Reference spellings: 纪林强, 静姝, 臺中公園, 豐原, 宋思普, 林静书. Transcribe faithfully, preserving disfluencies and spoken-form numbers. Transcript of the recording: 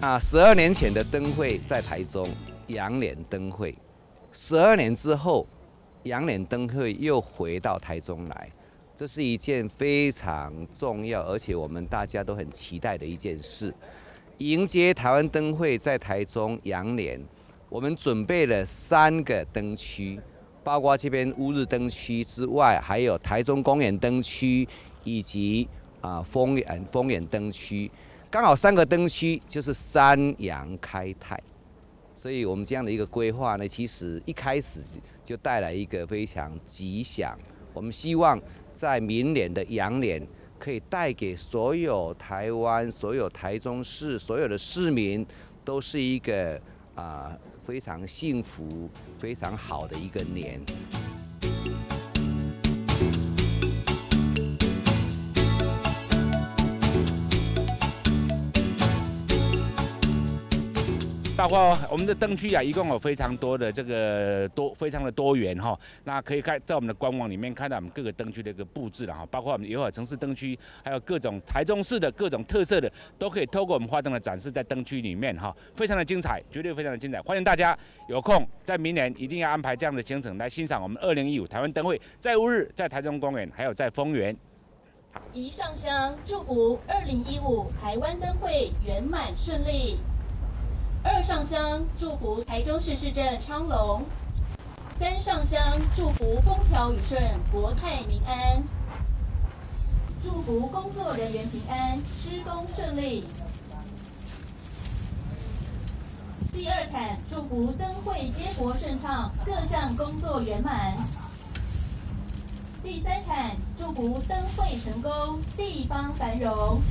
啊，十二年前的灯会在台中杨莲灯会，十二年之后，杨莲灯会又回到台中来，这是一件非常重要，而且我们大家都很期待的一件事。迎接台湾灯会在台中杨莲，我们准备了三个灯区，包括这边乌日灯区之外，还有台中公园灯区以及啊丰原丰原灯区。 刚好三个灯区就是三阳开泰，所以我们这样的一个规划呢，其实一开始就带来一个非常吉祥。我们希望在明年的羊年，可以带给所有台湾、所有台中市、所有的市民，都是一个啊、呃、非常幸福、非常好的一个年。 包括我们的灯区啊，一共有非常多的这个多，非常的多元哈、哦。那可以看在我们的官网里面看到我们各个灯区的一个布置了哈，包括我们友好城市灯区，还有各种台中市的各种特色的，都可以透过我们花灯的展示在灯区里面哈、哦，非常的精彩，绝对非常的精彩。欢迎大家有空在明年一定要安排这样的行程来欣赏我们二零一五台湾灯会，在乌日、在台中公园，还有在丰原。宜上香祝福二零一五台湾灯会圆满顺利。 二上香祝福台中市市政昌隆，三上香祝福风调雨顺、国泰民安，祝福工作人员平安、施工顺利。第二毯祝福灯会接驳顺畅，各项工作圆满。第三毯祝福灯会成功，地方繁荣。